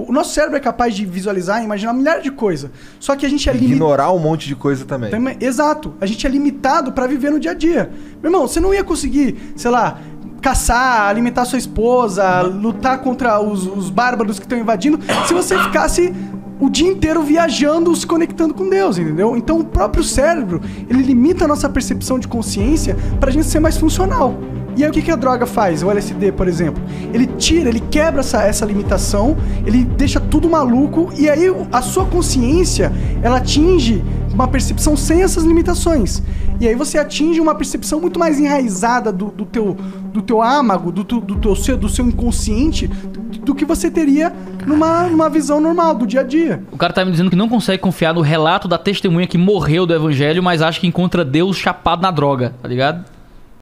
O nosso cérebro é capaz de visualizar e imaginar milhares de coisas. Só que a gente é limitado. Ignorar um monte de coisa também. Exato. A gente é limitado para viver no dia a dia. Meu irmão, você não ia conseguir, sei lá, caçar, alimentar sua esposa, lutar contra os bárbaros que estão invadindo, se você ficasse o dia inteiro viajando, se conectando com Deus, entendeu? Então o próprio cérebro, ele limita a nossa percepção de consciência pra gente ser mais funcional. E aí o que que a droga faz? O LSD, por exemplo, ele tira, ele quebra essa limitação, ele deixa tudo maluco, e aí a sua consciência, ela atinge uma percepção sem essas limitações. E aí você atinge uma percepção muito mais enraizada do teu âmago, do seu inconsciente, do que você teria numa visão normal, do dia a dia. O cara tá me dizendo que não consegue confiar no relato da testemunha que morreu do evangelho, mas acha que encontra Deus chapado na droga, tá ligado?